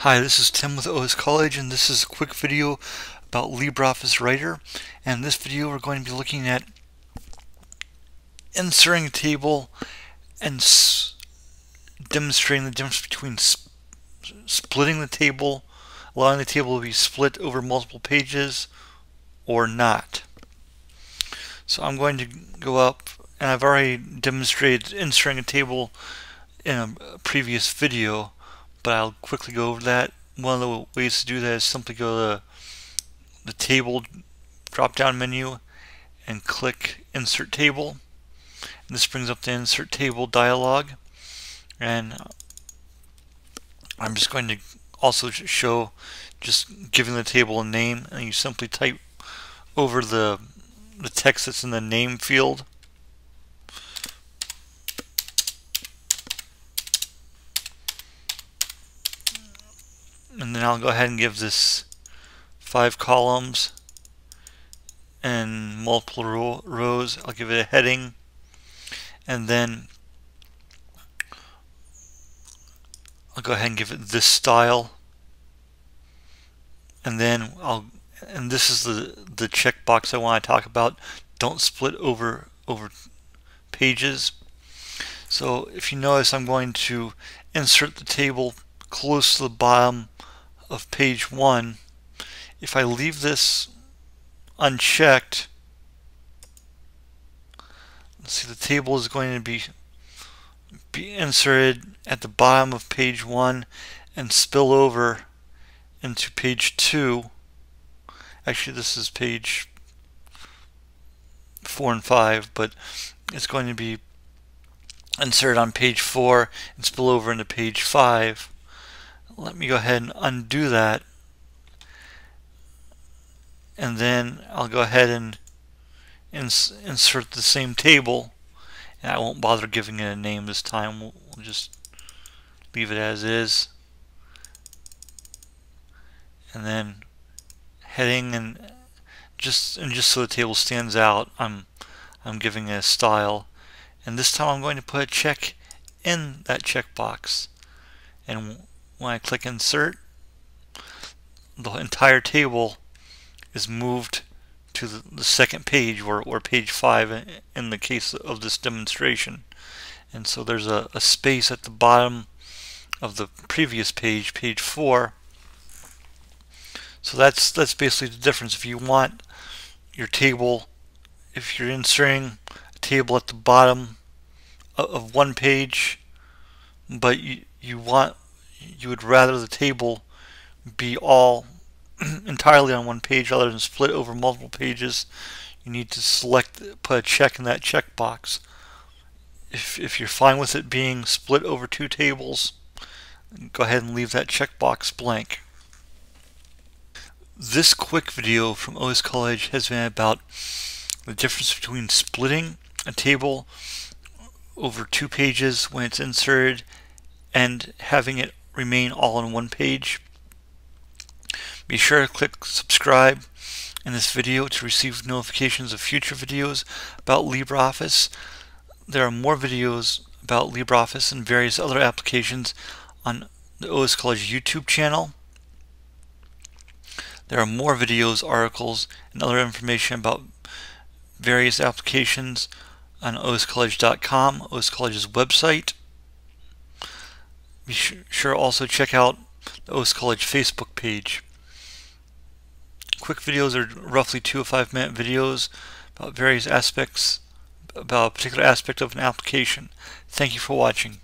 Hi, this is Tim with OS College, and this is a quick video about LibreOffice Writer. And in this video we're going to be looking at inserting a table and demonstrating the difference between splitting the table, allowing the table to be split over multiple pages, or not. So I'm going to go up, and I've already demonstrated inserting a table in a previous video, but I'll quickly go over that. One of the ways to do that is simply go to the table drop-down menu and click Insert Table. And this brings up the Insert Table dialog. And I'm just going to also show just giving the table a name, and you simply type over the text that's in the name field. And then I'll go ahead and give this 5 columns and multiple rows. I'll give it a heading, and then I'll go ahead and give it this style, and then this is the checkbox I want to talk about. Don't split over pages. So if you notice, I'm going to insert the table close to the bottom of page 1. If I leave this unchecked, let's see, the table is going to be inserted at the bottom of page 1 and spill over into page 2. Actually, this is page 4 and 5, but it's going to be inserted on page 4 and spill over into page 5. Let me go ahead and undo that, and then I'll go ahead and insert the same table, and I won't bother giving it a name this time. We'll just leave it as is, and then heading, and just so the table stands out, I'm giving it a style, and this time I'm going to put a check in that checkbox, and when I click Insert, the entire table is moved to the second page, or page 5 in the case of this demonstration. And so there's a space at the bottom of the previous page, page 4. So that's basically the difference. If you want your table, if you're inserting a table at the bottom of one page, but you would rather the table be all entirely on one page rather than split over multiple pages, you need to put a check in that checkbox. If you're fine with it being split over 2 tables, go ahead and leave that checkbox blank. This quick video from OS College has been about the difference between splitting a table over 2 pages when it's inserted and having it remain all on one page. Be sure to click subscribe in this video to receive notifications of future videos about LibreOffice. There are more videos about LibreOffice and various other applications on the OS College YouTube channel. There are more videos, articles, and other information about various applications on oscollege.com, OS College's website. Be sure also check out the OS College Facebook page. Quick videos are roughly 2 to 5 minute videos about various aspects, about a particular aspect of an application. Thank you for watching.